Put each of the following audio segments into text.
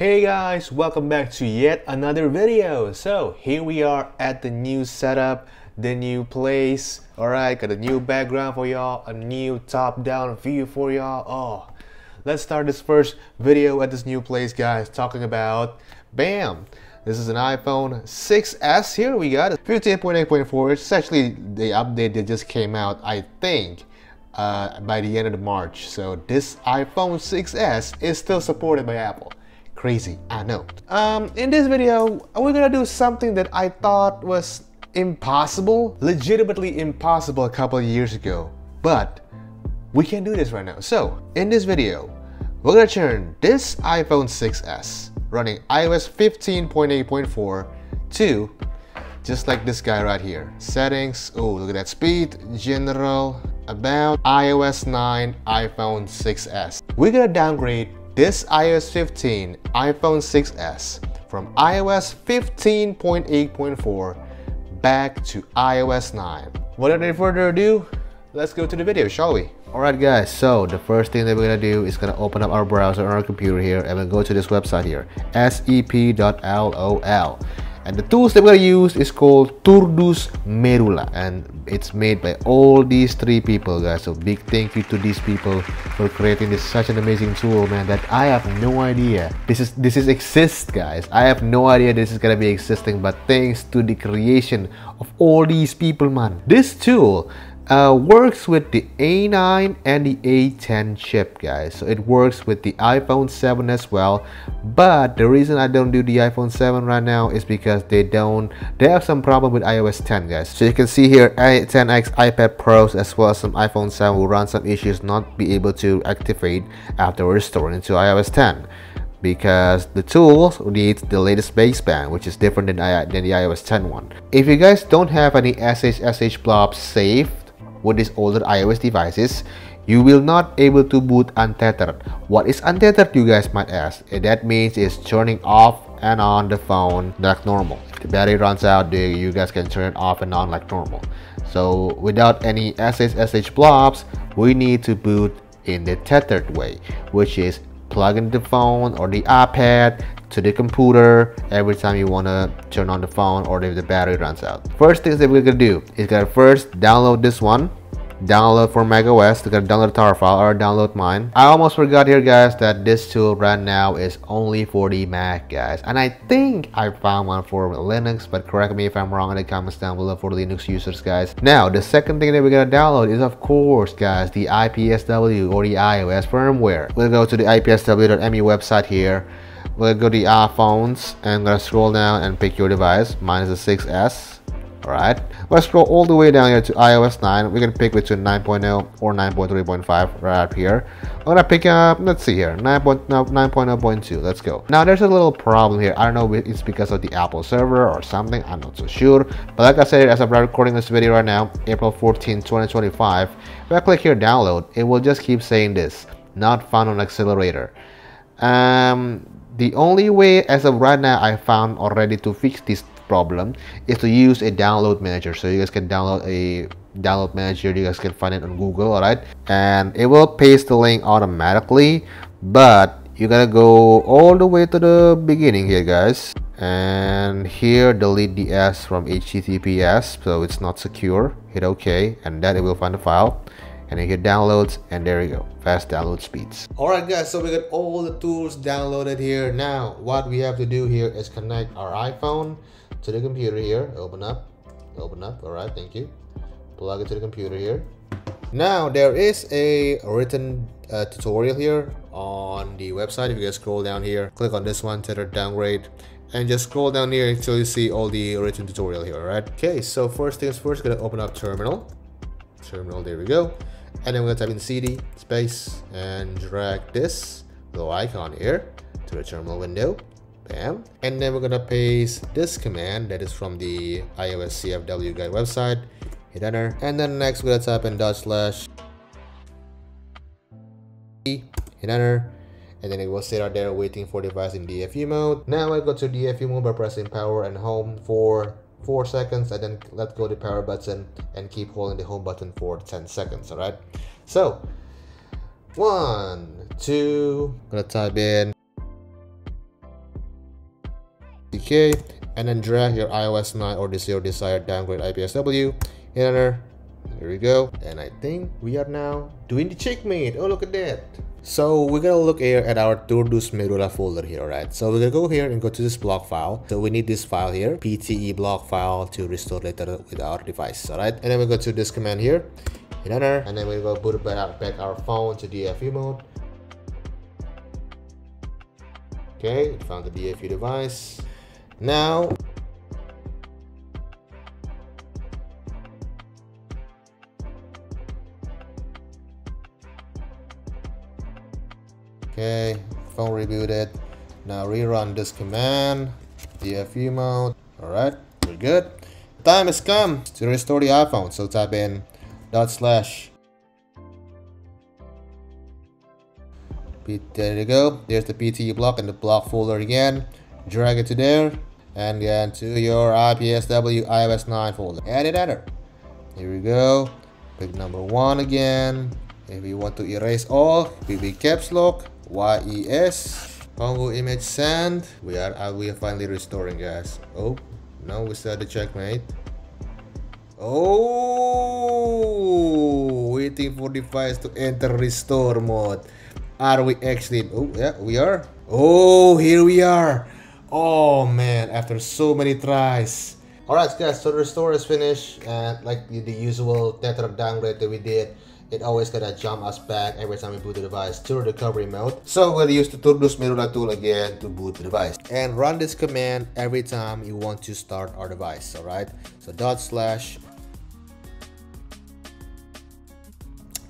Hey guys, welcome back to yet another video. So here we are at the new setup, the new place. Alright, got a new background for y'all, a new top-down view for y'all. Oh, let's start this first video at this new place, guys, talking about BAM. This is an iPhone 6s. Here we got 15.8.4. it's actually the update that just came out, I think, by the end of March. So this iPhone 6s is still supported by Apple. Crazy, I know. In this video, we're gonna do something that I thought was impossible, legitimately impossible a couple of years ago, but we can do this right now. So in this video, we're gonna turn this iPhone 6s running iOS 15.8.4 to just like this guy right here. Settings, oh, look at that, speed, general, about, iOS 9, iPhone 6s. We're gonna downgrade this iOS 15 iPhone 6s from iOS 15.8.4 back to iOS 9. Without any further ado, let's go to the video, shall we? Alright guys, so the first thing that we're gonna do is gonna open up our browser on our computer here, and we'll go to this website here, sep.lol. And the tools that we're gonna use is called Turdus Merula, and it's made by all these three people, guys. So big thank you to these people for creating this such an amazing tool, man, that I have no idea this exists, guys. I have no idea this is gonna be existing, but thanks to the creation of all these people, man, this tool works with the A9 and the A10 chip, guys. So it works with the iPhone 7 as well, but the reason I don't do the iPhone 7 right now is because they have some problem with iOS 10, guys. So you can see here, A10X iPad Pros as well as some iPhone 7 will run some issues, not be able to activate after restoring it to iOS 10. Because the tool needs the latest baseband, which is different than the iOS 10 one. If you guys don't have any SSH blobs saved with these older iOS devices, you will not able to boot untethered. What is untethered, you guys might ask? That means it's turning off and on the phone like normal. If the battery runs out, you guys can turn it off and on like normal. So without any SSH blobs, we need to boot in the tethered way, which is plug in the phone or the iPad to the computer every time you want to turn on the phone or if the battery runs out. First things that we're gonna do is gonna first download this one. Download for macOS. We're gonna download the tar file or download mine. I almost forgot here, guys, that this tool right now is only for the Mac, guys, and I think I found one for Linux, but correct me if I'm wrong in the comments down below for Linux users, guys. Now the second thing that we're gonna download is, of course, guys, the IPSW or the iOS firmware. We'll go to the ipsw.me website here. We'll go to the iPhones and gonna scroll down and pick your device. Mine is the 6s. Alright, let's scroll all the way down here to iOS 9. We can pick between 9.0 or 9.3.5 right up here. I'm gonna pick up, let's see here, 9.0.2. Let's go. Now there's a little problem here. I don't know if it's because of the Apple server or something, I'm not so sure. But like I said, as I'm recording this video right now, April 14, 2025, if I click here download, it will just keep saying this, not found on accelerator. The only way as of right now I found already to fix this problem is to use a download manager. So you guys can download a download manager, you guys can find it on Google, all right, and it will paste the link automatically, but you're gonna go all the way to the beginning here, guys, and here delete the S from HTTPS so it's not secure. Hit OK, and then it will find the file, and you hit downloads, and there you go, fast download speeds. Alright guys, so we got all the tools downloaded here. Now what we have to do here is connect our iPhone to the computer here. Open up, alright, thank you. Plug it to the computer here. Now there is a written tutorial here on the website. If you guys scroll down here, click on this one, tether downgrade, and just scroll down here until you see all the written tutorial here, alright? Okay, so first things first, gonna open up terminal. There we go. And then we're gonna type in cd space and drag this little icon here to the terminal window. Bam. And then we're gonna paste this command that is from the iOS CFW guide website. Hit enter. And then next we're gonna type in / hit enter. And then it will sit out there waiting for device in DFU mode. Now I go to DFU mode by pressing power and home for 4 seconds, and then let go the power button and keep holding the home button for 10 seconds. All right, so 1 2 I'm gonna type in SDK, and then drag your iOS 9 or your desired downgrade IPSW in there. Here we go. And I think we are now doing the checkmate. Oh, look at that. So we're gonna look here at our Turdus Merula folder here, alright? So we're gonna go here and go to this block file. So we need this file here, PTE block file, to restore later with our device, alright? And then we go to this command here, in there, and then we go put back our phone to DFU mode. Okay, found the DFU device. Now okay, phone rebooted. Now rerun this command, DFU mode. Alright, we're good. The time has come to restore the iPhone. So type in / there you go. There's the PTE block and the block folder again. Drag it to there and then to your IPSW iOS 9 folder. Add it there. Here we go. Pick number 1 again. If you want to erase all, BB caps lock. YES Pongo image send. We are finally restoring, guys. Oh no, we still had the checkmate. Oh, waiting for device to enter restore mode. Are we actually? Oh yeah, we are. Oh, here we are. Oh man, after so many tries. Alright guys, so the restore is finished, and like the usual Tetra downgrade that we did, it always gotta jump us back every time we boot the device to recovery mode. So we'll use the Turdus Merula tool again to boot the device. And run this command every time you want to start our device, alright? So /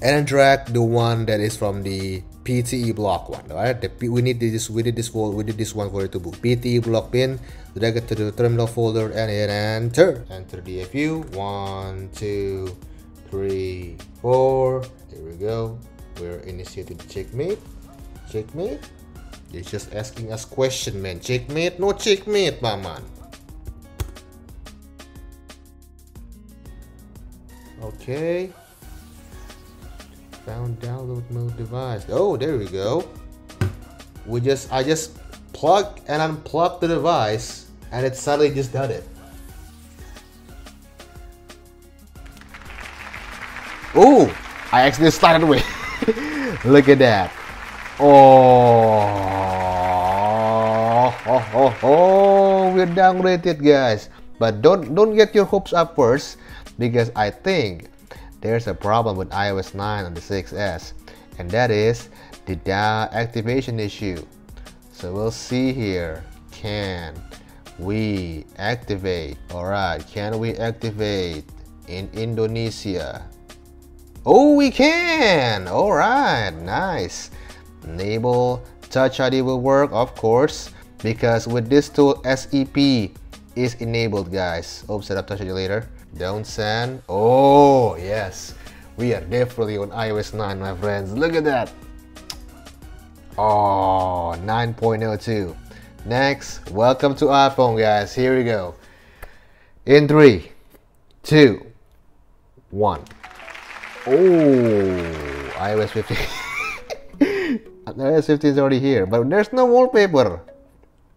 and then drag the one that is from the PTE block one, alright? We did this one for it to boot. PTE block bin, drag it to the terminal folder and hit enter. Enter DFU, 1, 2, 3, 4. There we go. We're initiating checkmate. Checkmate. They're just asking us question, man. Checkmate. No checkmate, my man. Okay. Found download mode device. Oh, there we go. I just plug and unplug the device, and it suddenly just done it. Oh, I actually started with. Look at that. Oh, we're downgraded, guys. But don't get your hopes up first, because I think there's a problem with iOS 9 on the 6s, and that is the activation issue. So we'll see here. Can we activate? All right, can we activate in Indonesia? Oh, we can! Alright, nice. Enable Touch ID will work, of course, because with this tool, SEP is enabled, guys. Oops, set up Touch ID later. Don't send. Oh, yes. We are definitely on iOS 9, my friends. Look at that. Oh, 9.02. Next, welcome to iPhone, guys. Here we go. In 3, 2, 1. Oh, iOS 15. iOS 15 is already here, but there's no wallpaper.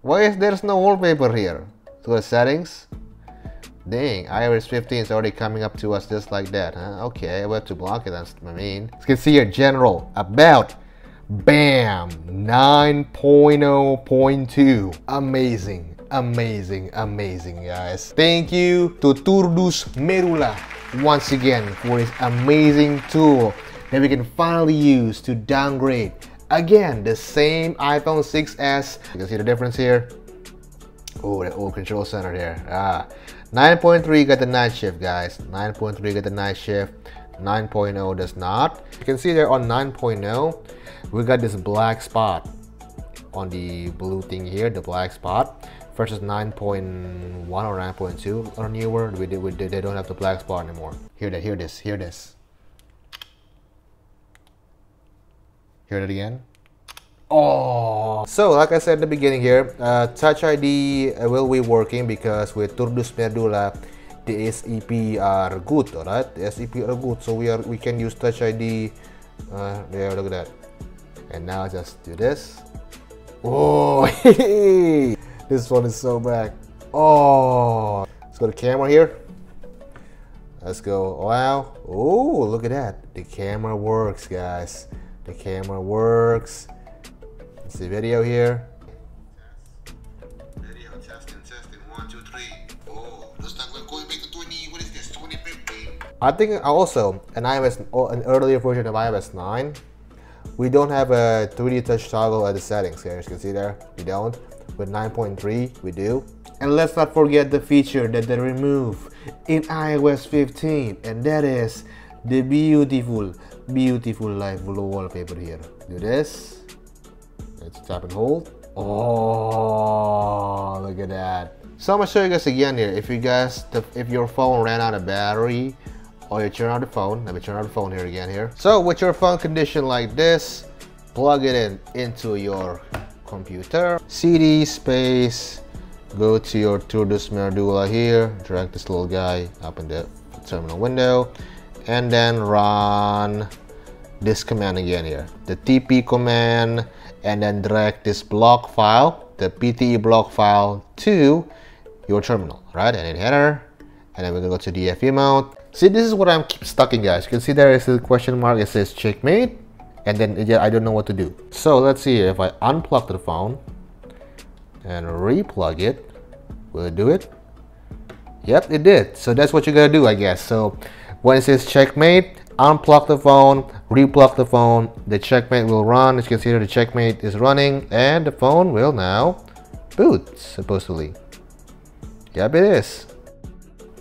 Why is there no wallpaper here? To the settings. Dang, iOS 15 is already coming up to us just like that, huh? Okay, we have to block it, that's what I mean. You can see here, general, about, bam, 9.0.2. Amazing, amazing, amazing, guys. Thank you to Turdus Merula once again for this amazing tool that we can finally use to downgrade again the same iPhone 6s. You can see the difference here. Oh, the old control center there. Ah, 9.3 got the night shift, guys. 9.3 got the night shift. 9.0 does not. You can see there on 9.0 we got this black spot on the blue thing here, the black spot, versus 9.1 or 9.2 or newer. They don't have the black spot anymore. Hear that, hear this, hear this. Hear that again. Oh! So like I said at the beginning here, Touch ID will be working because with Turdus Merula, the SEP are good, alright? The SEP are good, so we can use Touch ID. Yeah, look at that. And now just do this. Oh! This one is so bad. Oh, let's go to camera here. Let's go. Wow. Oh, look at that. The camera works, guys. The camera works. Let's see video here. Video testing, testing. 1, 2, 3. Oh, looks like we're going back to 20. What is this? 2015. I think also an earlier version of iOS 9. We don't have a 3D touch toggle at the settings. Guys, you can see there. We don't. With 9.3, we do. And let's not forget the feature that they remove in iOS 15, and that is the beautiful, beautiful light blue wallpaper here. Do this. Let's tap and hold. Oh, look at that. So I'm gonna show you guys again here. If you guys, if your phone ran out of battery, or you turn out the phone, let me turn out the phone here again here. So with your phone conditioned like this, plug it in into your computer. CD space. Go to your Turdus Merula here, drag this little guy up in the terminal window, and then run this command again here, the TP command, and then drag this block file, the PTE block file, to your terminal, right? And hit header, and then we're gonna go to DFU mode. See, this is what I'm keep stuck in, guys. You can see there is a question mark, it says checkmate, and then I don't know what to do. So let's see if I unplug the phone and replug it, will it do it? Yep, it did. So that's what you're gonna do, I guess. So when it says checkmate, unplug the phone, replug the phone, the checkmate will run. As you can see here, the checkmate is running, and the phone will now boot, supposedly. Yep, it is.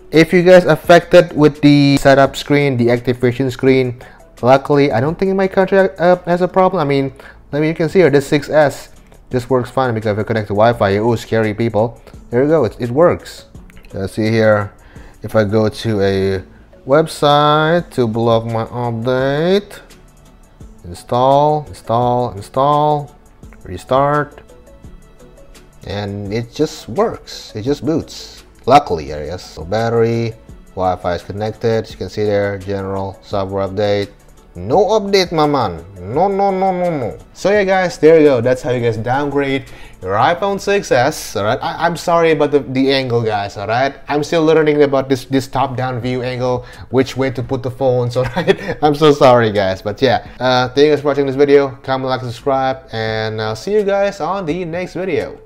If you guys affected with the setup screen, the activation screen, luckily I don't think in my country has a problem. I mean, you can see here, this 6S, this works fine because if you connect to Wi-Fi, oh, scary people. There you go, it works. Let's see here. If I go to a website to block my update, install, install, install, restart, and it just works. It just boots. Luckily, I guess. So battery, Wi-Fi is connected. As you can see there, general software update. No update, my man. No, no, no, no, no. So yeah, guys, there you go. That's how you guys downgrade your iPhone 6s. All right, I'm sorry about the angle, guys. All right, I'm still learning about this top-down view angle, which way to put the phones. All right, I'm so sorry, guys. But yeah, thank you guys for watching this video. Comment, like, subscribe, and I'll see you guys on the next video.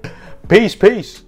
Peace, peace.